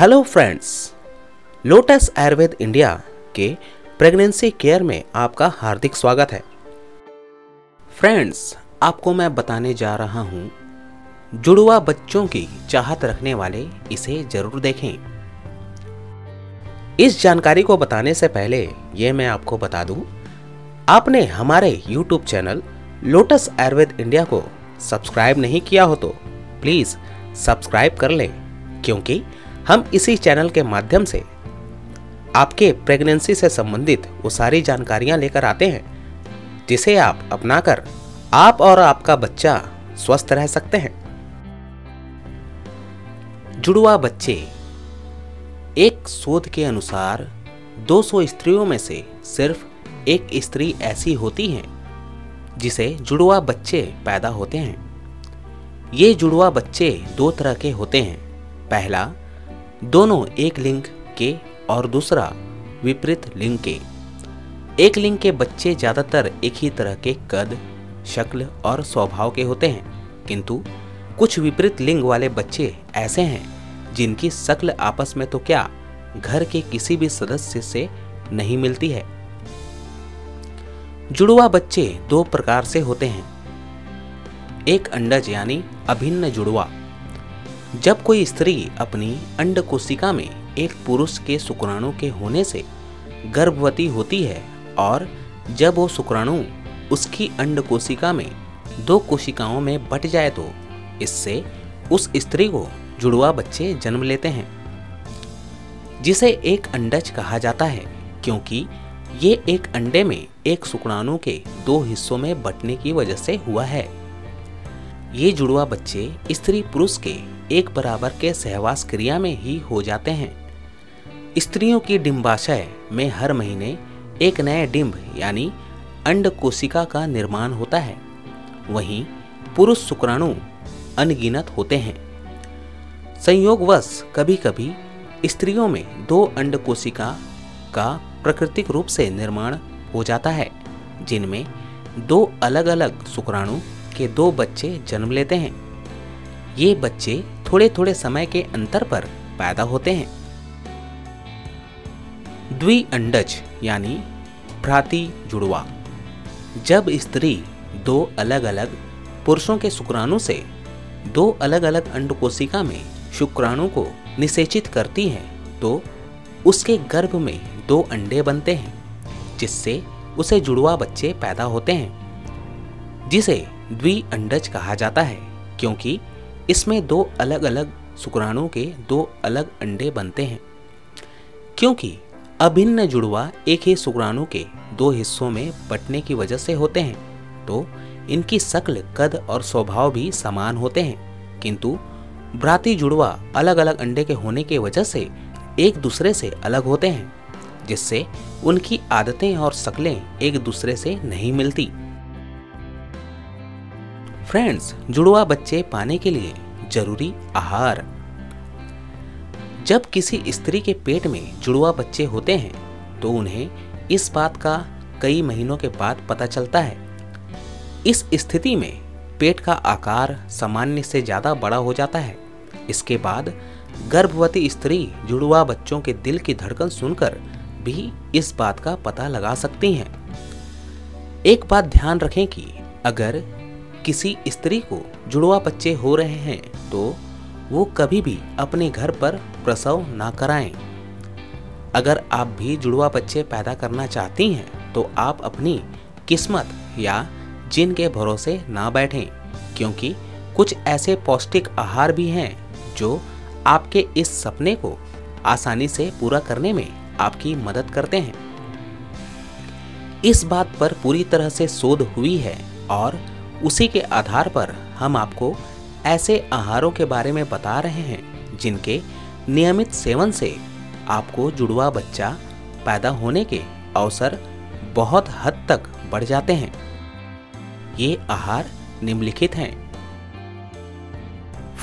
Hello friends, lotus Ayurveda India के pregnancy care में आपका हार्दिक स्वागत है। फ्रेंड्स, आपको मैं बताने जा रहा हूं जुड़वा बच्चों की चाहत रखने वाले इसे जरूर देखें। इस जानकारी को बताने से पहले ये मैं आपको बता दूं, आपने हमारे YouTube channel lotus Ayurveda India को सब्सक्राइब नहीं किया हो तो प्लीज़ सब्सक्राइब कर लें, क्योंकि हम इसी चैनल के माध्यम से आपके प्रेगनेंसी से संबंधित वो सारी जानकारियां लेकर आते हैं जिसे आप अपनाकर आप और आपका बच्चा स्वस्थ रह सकते हैं। जुड़वा बच्चे, एक शोध के अनुसार 200 स्त्रियों में से सिर्फ एक स्त्री ऐसी होती है जिसे जुड़वा बच्चे पैदा होते हैं। ये जुड़वा बच्चे दो तरह के होते हैं, पहला दोनों एक लिंग के और दूसरा विपरीत लिंग के। एक लिंग के बच्चे ज़्यादातर एक ही तरह के कद, शक्ल और स्वभाव के होते हैं, किंतु कुछ विपरीत लिंग वाले बच्चे ऐसे हैं जिनकी शक्ल आपस में तो क्या घर के किसी भी सदस्य से नहीं मिलती है। जुड़वा बच्चे दो प्रकार से होते हैं, एक अंडज यानी अभिन्न जुड़वा। जब कोई स्त्री अपनी अंडकोशिका में एक पुरुष के शुक्राणु के होने से गर्भवती होती है और जब वो शुक्राणु उसकी अंडकोशिका में दो कोशिकाओं में बट जाए तो इससे उस स्त्री को जुड़वा बच्चे जन्म लेते हैं, जिसे एक अंडज कहा जाता है, क्योंकि ये एक अंडे में एक शुक्राणु के दो हिस्सों में बटने की वजह से हुआ है। ये जुड़वा बच्चे स्त्री पुरुष के एक बराबर के सहवास क्रिया में ही हो जाते हैं। स्त्रियों की डिम्बाशय में हर महीने एक नए डिम्ब यानी अंडकोशिका का निर्माण होता है, वहीं पुरुष शुक्राणु अनगिनत होते हैं। संयोगवश कभी कभी स्त्रियों में दो अंडकोशिका का प्राकृतिक रूप से निर्माण हो जाता है, जिनमें दो अलग अलग शुक्राणु के दो बच्चे जन्म लेते हैं। ये बच्चे थोड़े थोड़े समय के अंतर पर पैदा होते हैं। द्वि अंडज यानी भ्राती जुड़वा। जब स्त्री दो अलग अलग पुरुषों के शुक्राणु से दो अलग अलग अंडकोशिका में शुक्राणु को निषेचित करती है तो उसके गर्भ में दो अंडे बनते हैं, जिससे उसे जुड़वा बच्चे पैदा होते हैं, जिसे द्वि अंडज कहा जाता है, क्योंकि इसमें दो अलग अलग शुक्राणु के दो अलग अंडे बनते हैं। क्योंकि अभिन्न जुड़वा एक ही शुक्राणु के दो हिस्सों में बंटने की वजह से होते हैं तो इनकी शक्ल, कद और स्वभाव भी समान होते हैं, किंतु भ्राती जुड़वा अलग अलग अंडे के होने की वजह से एक दूसरे से अलग होते हैं, जिससे उनकी आदतें और शक्लें एक दूसरे से नहीं मिलती। फ्रेंड्स, जुड़वा बच्चे पाने के लिए जरूरी आहार। जब किसी स्त्री के पेट में जुड़वा बच्चे होते हैं तो उन्हें इस बात का कई महीनों के बाद पता चलता है। इस स्थिति में पेट का आकार सामान्य से ज़्यादा बड़ा हो जाता है। इसके बाद गर्भवती स्त्री जुड़वा बच्चों के दिल की धड़कन सुनकर भी इस बात का पता लगा सकती हैं। एक बात ध्यान रखें कि अगर किसी स्त्री को जुड़वा बच्चे हो रहे हैं तो वो कभी भी अपने घर पर प्रसव ना कराएं। अगर आप भी जुड़वा बच्चे पैदा करना चाहती हैं तो आप अपनी किस्मत या जिन के भरोसे ना बैठें, क्योंकि कुछ ऐसे पौष्टिक आहार भी हैं जो आपके इस सपने को आसानी से पूरा करने में आपकी मदद करते हैं। इस बात पर पूरी तरह से शोध हुई है और उसी के आधार पर हम आपको ऐसे आहारों के बारे में बता रहे हैं जिनके नियमित सेवन से आपको जुड़वा बच्चा पैदा होने के अवसर बहुत हद तक बढ़ जाते हैं। ये आहार निम्नलिखित हैं।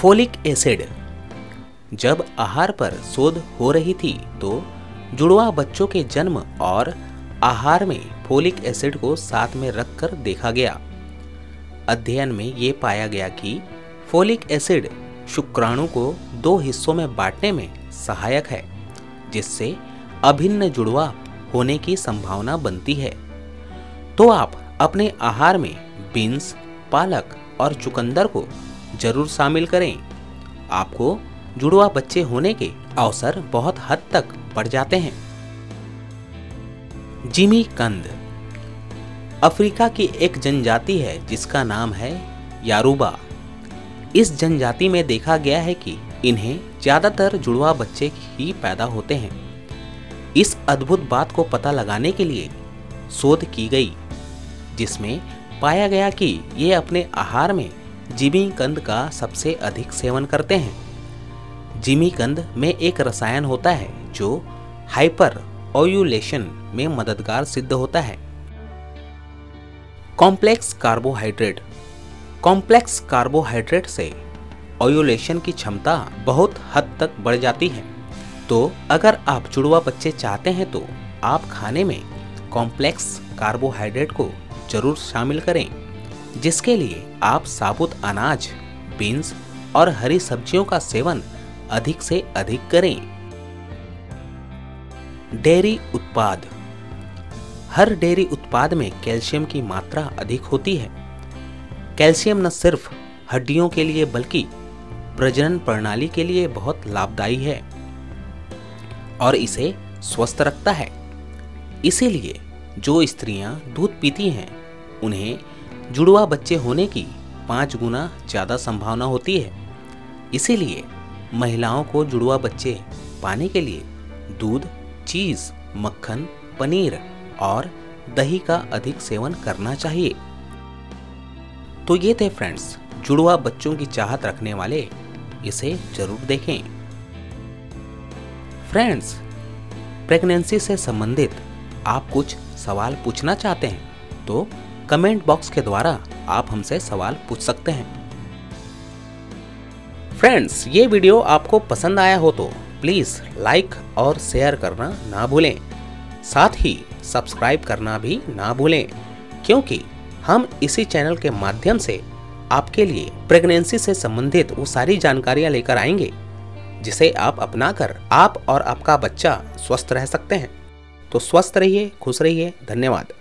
Folic acid. जब आहार पर शोध हो रही थी तो जुड़वा बच्चों के जन्म और आहार में फोलिक एसिड को साथ में रखकर देखा गया। अध्ययन में ये पाया गया कि फोलिक एसिड शुक्राणु को दो हिस्सों में बांटने में सहायक है, जिससे अभिन्न जुड़वा होने की संभावना बनती है। तो आप अपने आहार में बीन्स, पालक और चुकंदर को जरूर शामिल करें। आपको जुड़वा बच्चे होने के अवसर बहुत हद तक बढ़ जाते हैं। जिमी कंद अफ्रीका की एक जनजाति है जिसका नाम है यारूबा। इस जनजाति में देखा गया है कि इन्हें ज़्यादातर जुड़वा बच्चे ही पैदा होते हैं। इस अद्भुत बात को पता लगाने के लिए शोध की गई, जिसमें पाया गया कि ये अपने आहार में जिमी कंद का सबसे अधिक सेवन करते हैं। जिमी कंद में एक रसायन होता है जो हाइपर ओव्यूलेशन में मददगार सिद्ध होता है। कॉम्प्लेक्स कार्बोहाइड्रेट से ओव्यूलेशन की क्षमता बहुत हद तक बढ़ जाती है। तो अगर आप जुड़वा बच्चे चाहते हैं तो आप खाने में कॉम्प्लेक्स कार्बोहाइड्रेट को जरूर शामिल करें, जिसके लिए आप साबुत अनाज, बीन्स और हरी सब्जियों का सेवन अधिक से अधिक करें। डेयरी उत्पाद हर डेयरी उत्पाद में कैल्शियम की मात्रा अधिक होती है। कैल्शियम न सिर्फ हड्डियों के लिए बल्कि प्रजनन प्रणाली के लिए बहुत लाभदायी है और इसे स्वस्थ रखता है। इसीलिए जो स्त्रियां दूध पीती हैं उन्हें जुड़वा बच्चे होने की 5 गुना ज़्यादा संभावना होती है। इसीलिए महिलाओं को जुड़वा बच्चे पाने के लिए दूध, चीज़, मक्खन, पनीर और दही का अधिक सेवन करना चाहिए। तो ये थे फ्रेंड्स जुड़वा बच्चों की चाहत रखने वाले, इसे जरूर देखें। फ्रेंड्स, प्रेगनेंसी से संबंधित आप कुछ सवाल पूछना चाहते हैं तो कमेंट बॉक्स के द्वारा आप हमसे सवाल पूछ सकते हैं। फ्रेंड्स, ये वीडियो आपको पसंद आया हो तो प्लीज़ लाइक और शेयर करना ना भूलें। साथ ही सब्सक्राइब करना भी ना भूलें, क्योंकि हम इसी चैनल के माध्यम से आपके लिए प्रेगनेंसी से संबंधित वो सारी जानकारियाँ लेकर आएंगे जिसे आप अपनाकर आप और आपका बच्चा स्वस्थ रह सकते हैं। तो स्वस्थ रहिए, खुश रहिए। धन्यवाद।